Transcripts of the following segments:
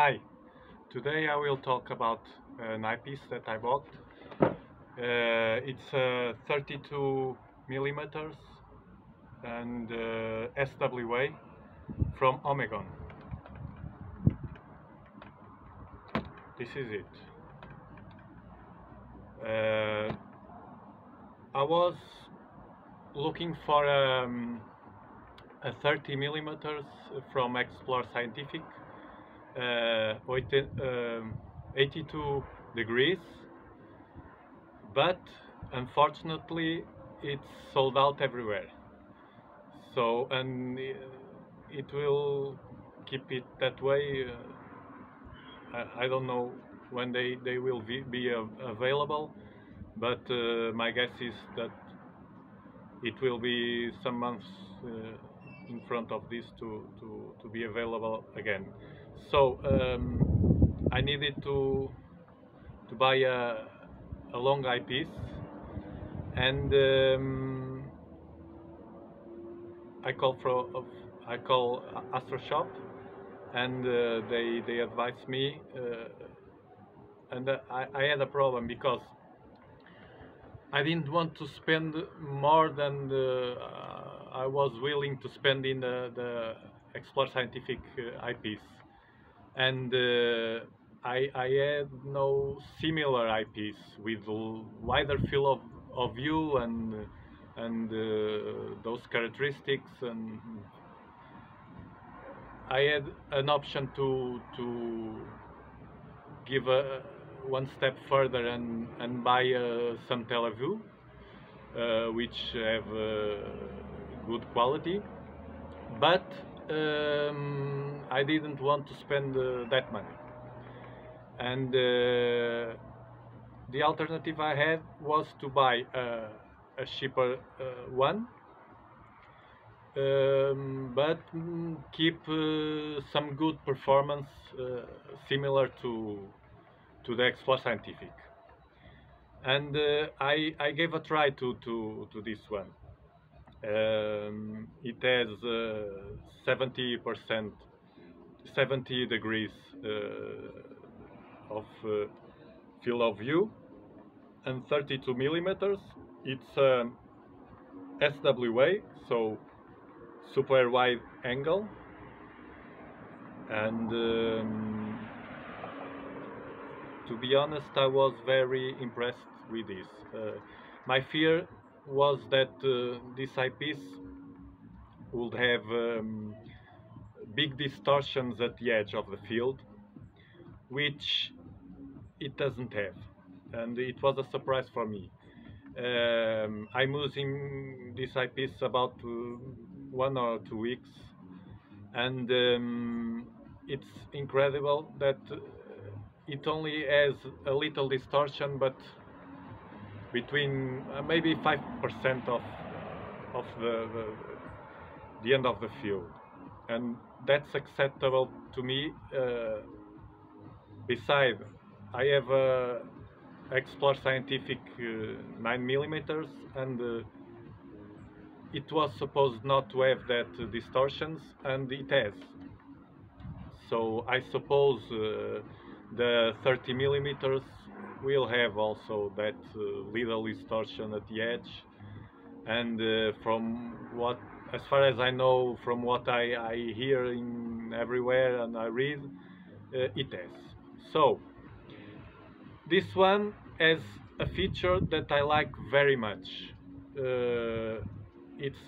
Hi, today I will talk about an eyepiece that I bought. It's 32 millimeters and SWA from Omegon. This is it. I was looking for a 30 millimeters from Explore Scientific. 82 degrees, but unfortunately it's sold out everywhere, so and it will keep it that way. I don't know when they will be available, but my guess is that it will be some months in front of this to be available again. So I needed to buy a long eyepiece, and I call Astroshop, and they advised me, and I had a problem because I didn't want to spend more than I was willing to spend in the Explore Scientific eyepiece. And I had no similar eyepiece with wider field of view and those characteristics, and I had an option to give one step further and buy some Teleview, which have good quality, but I didn't want to spend that money, and the alternative I had was to buy a cheaper one, but keep some good performance similar to the Explore Scientific. And I gave a try to this one. It has 70 degrees of field of view and 32 millimeters. It's SWA, so super wide angle, and to be honest, I was very impressed with this. My fear was that this eyepiece would have big distortions at the edge of the field, which it doesn't have, and it was a surprise for me. I'm using this eyepiece about 1 or 2 weeks, and it's incredible that it only has a little distortion, but between maybe 5% of the end of the field, and that's acceptable to me. Besides, I have a Explore Scientific 9 millimeters, and it was supposed not to have that distortions, and it has. So I suppose the 30 millimeters will have also that little distortion at the edge, and as far as I know, from what I hear in everywhere and I read, it has. So this one has a feature that I like very much. It's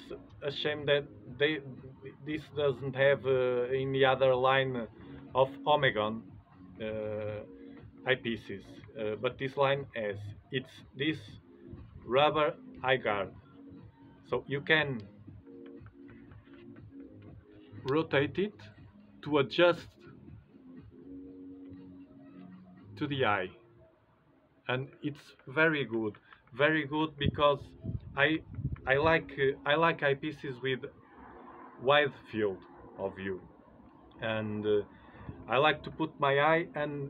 a shame that this doesn't have in the other line of Omegon eyepieces, but this line has. It's this rubber eye guard, so you can rotate it to adjust to the eye, and it's very good, because I like eyepieces with wide field of view, and I like to put my eye and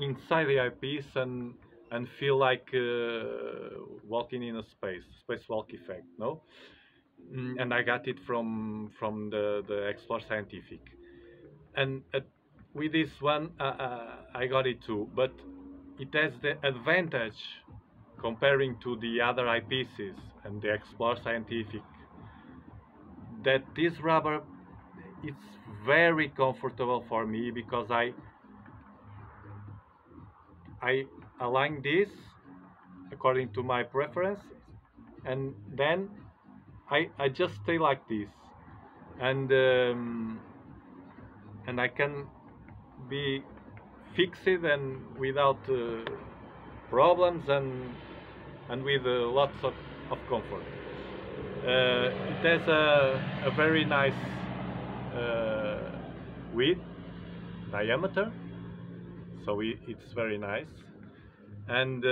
inside the eyepiece and feel like walking in a spacewalk effect, no? And I got it from the Explore Scientific, and with this one I got it too, but it has the advantage comparing to the other eyepieces and the Explore Scientific that this rubber, it's very comfortable for me because I align this according to my preference, and then I just stay like this, and I can be fixed and without problems and with lots of comfort. It has a very nice width, diameter, so it's very nice, and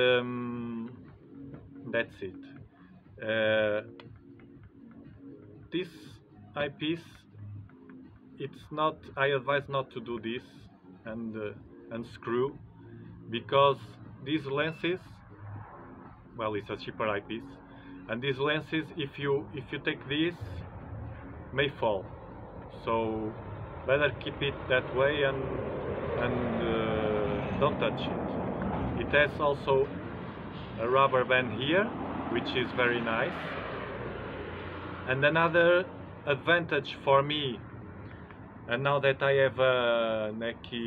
that's it. This eyepiece, it's not, I advise not to do this and screw, because these lenses, well, it's a cheaper eyepiece, and these lenses, if you take this, may fall. So better keep it that way and don't touch it. It has also a rubber band here, which is very nice. And another advantage for me, and now that I have a NEQ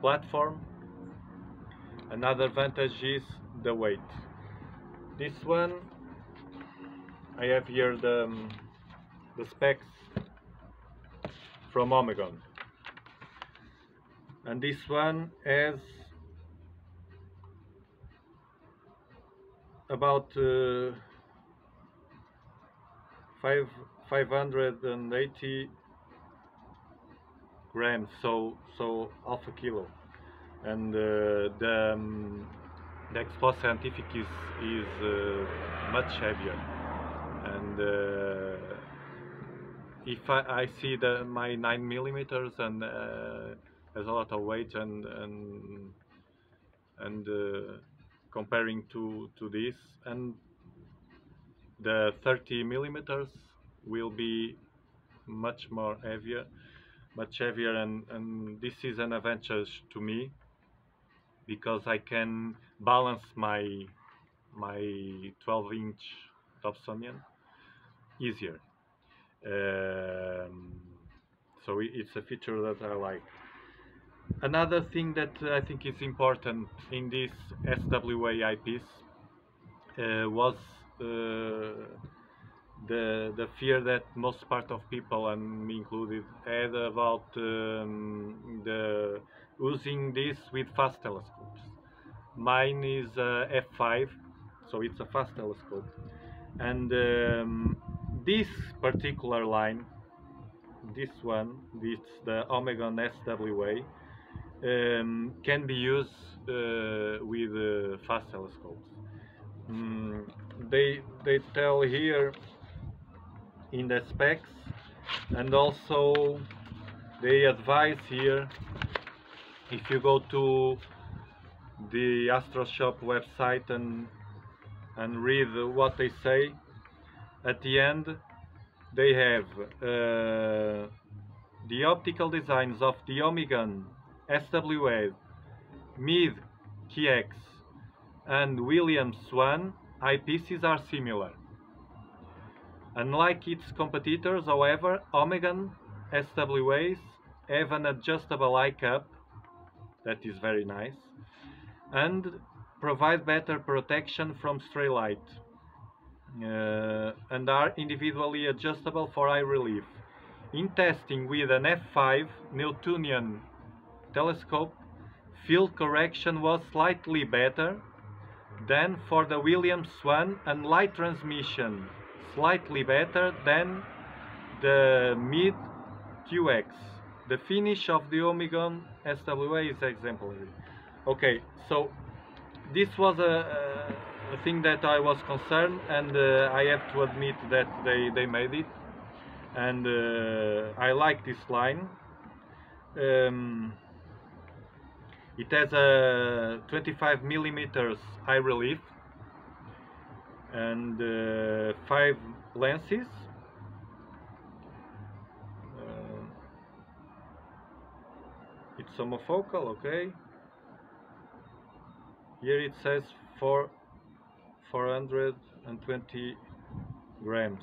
platform, another advantage is the weight. This one, I have here the specs from Omegon, and this one has about 580 grams, so half a kilo, and the Explore Scientific is much heavier, and if I see my 9mm and has a lot of weight, and comparing to this, and the 30mm will be much more heavier, and this is an advantage to me because I can balance my 12-inch Dobsonian easier. So it's a feature that I like. Another thing that I think is important in this SWA eyepiece was the fear that most part of people, and me included, had about the using this with fast telescopes. Mine is f5, so it's a fast telescope, and this particular line, this one, it's the Omegon SWA, can be used with fast telescopes. They tell here in the specs, and also they advise here, if you go to the Astroshop website and read what they say, at the end they have the optical designs of the Omegon, SWA, Mead, KX and William Swan eyepieces are similar. Unlike its competitors, however, Omegon SWAs have an adjustable eye cup, that is very nice, and provide better protection from stray light. And are individually adjustable for eye relief. In testing with an F5 Newtonian telescope, field correction was slightly better than for the William Swan, and light transmission slightly better than the Mead QX. The finish of the Omegon SWA is exemplary. Okay, so this was a thing that I was concerned, and I have to admit that they made it, and I like this line. It has a 25mm eye relief and 5 lenses, It's homofocal, okay. Here it says 420 grams.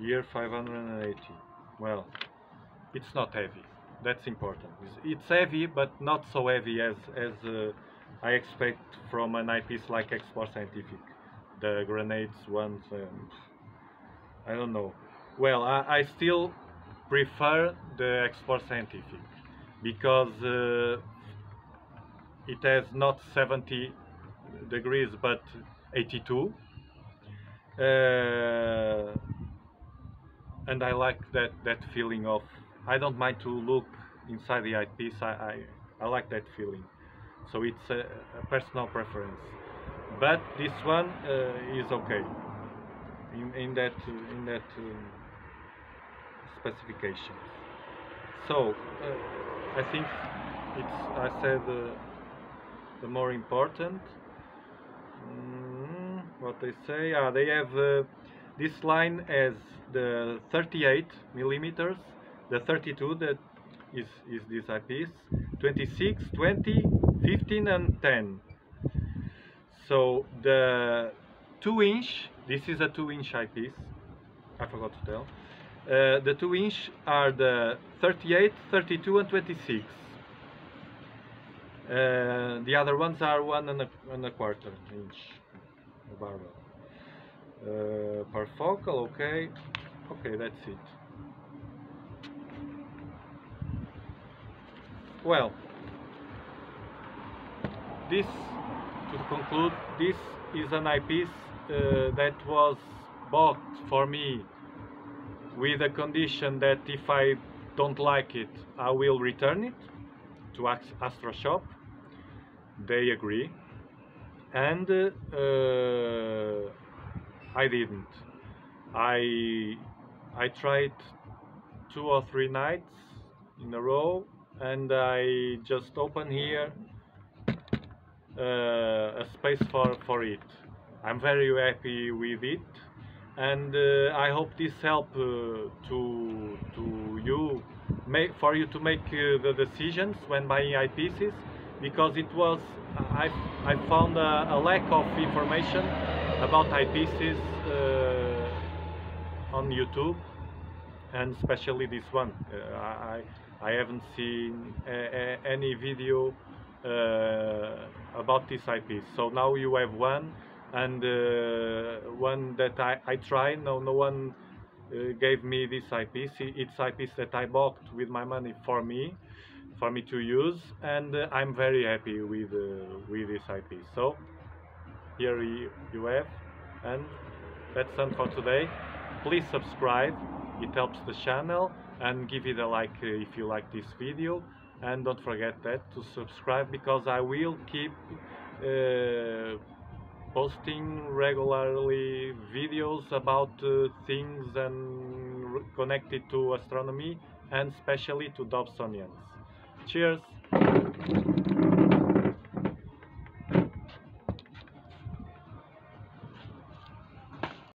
Here 580. Well, it's not heavy. That's important. It's heavy, but not so heavy as I expect from an eyepiece like Explore Scientific. The grenades ones, I don't know. Well, I still prefer the Explore Scientific because it has not 70 degrees but 82, and I like that feeling of I don't mind to look inside the eyepiece. I like that feeling, so it's a personal preference. But this one is okay in that specification. So I think it's the more important. What they say? They have this line as the 38 millimeters, the 32 that is this eyepiece, 26, 20, 15, and 10. So the 2-inch, this is a 2-inch eyepiece, I forgot to tell. The 2-inch are the 38, 32, and 26. The other ones are 1 1/4 inch barrel. Parfocal, okay. Okay, that's it. Well, this, to conclude, this is an eyepiece that was bought for me with a condition that if I don't like it, I will return it to Astroshop. They agree, and I didn't. I tried 2 or 3 nights in a row, and I just open here a space for it. I'm very happy with it, and I hope this help to you to make the decisions when buying eyepieces, because it was I found a lack of information about eyepieces on YouTube, and especially this one. I haven't seen any video about this eyepiece. So now you have one, and one that I tried. No one gave me this eyepiece. It's eyepiece that I bought with my money for me to use, and I'm very happy with this eyepiece. So here you have, and that's all for today. Please subscribe, it helps the channel, and give it a like if you like this video, and don't forget that to subscribe, because I will keep posting regularly videos about things and connected to astronomy, and especially to Dobsonians. Cheers!